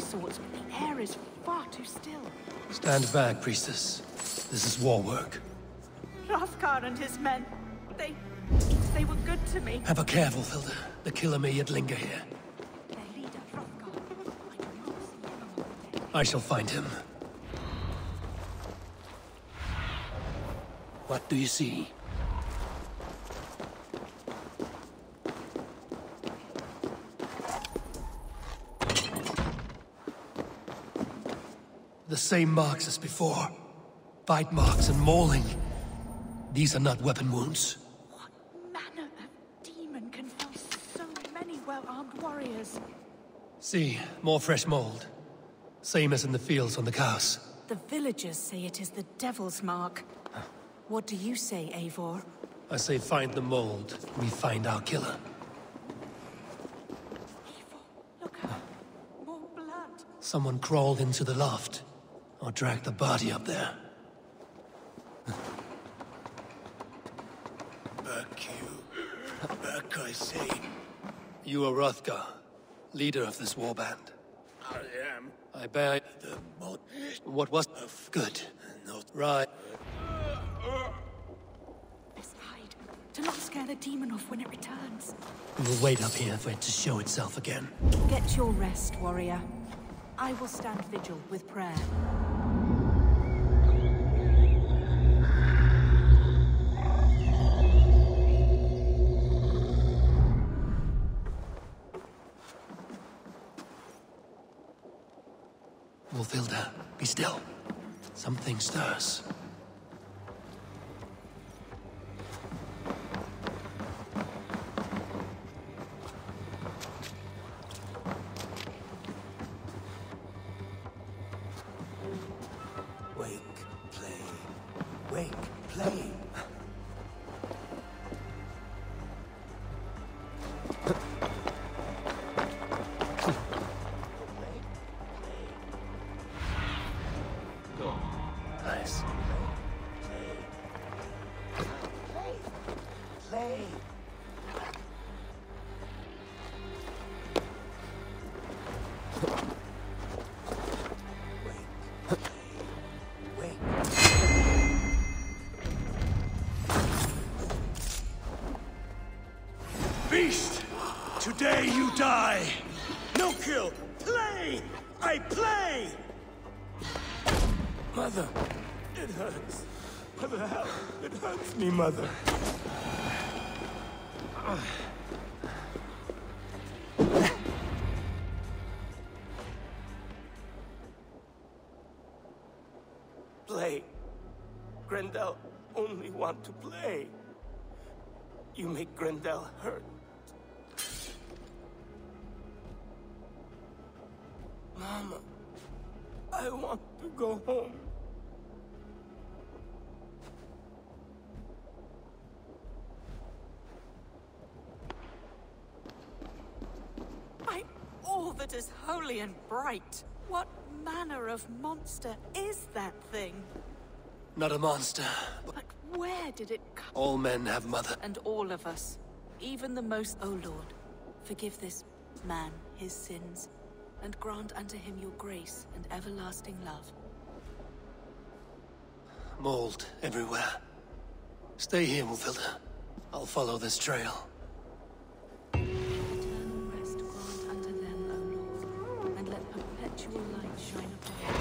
swords, but the air is far too still. Stand back, priestess. This is war work. Hrothgar and his men, they were good to me. Have a care, Fulphilda. The killer may yet linger here. Their leader, Hrothgar. I shall find him. What do you see? The same marks as before. Bite marks and mauling. These are not weapon wounds. What manner of demon confounds so many well-armed warriors? See, more fresh mold. Same as in the fields on the cows. The villagers say it is the devil's mark. Huh. What do you say, Eivor? I say find the mold. We find our killer. Eivor, look out. Huh. More blood. Someone crawled into the loft. Or drag the body up there. Back you. Back, I say. You are Hrothgar, leader of this warband. I am. I bear the mod. What was of good. Not right. Let's hide. Do not scare the demon off when it returns. We will wait up here for it to show itself again. Get your rest, warrior. I will stand vigil with prayer. Mulfilda, be still. Something stirs. Beast! Today you die! No kill! Play! I play! Mother, it hurts. Mother, help! It hurts me, Mother. Play. Grendel only want to play. You make Grendel hurt. Mama, I want to go home. By all that is holy and bright, what manner of monster is that thing? Not a monster. But where did it come? All men have mother. And all of us, even the most... O Lord, forgive this man his sins. And grant unto him your grace and everlasting love. Mold everywhere. Stay here, Mulfilda. I'll follow this trail. Eternal rest grant unto them, O Lord, and let perpetual light shine upon them.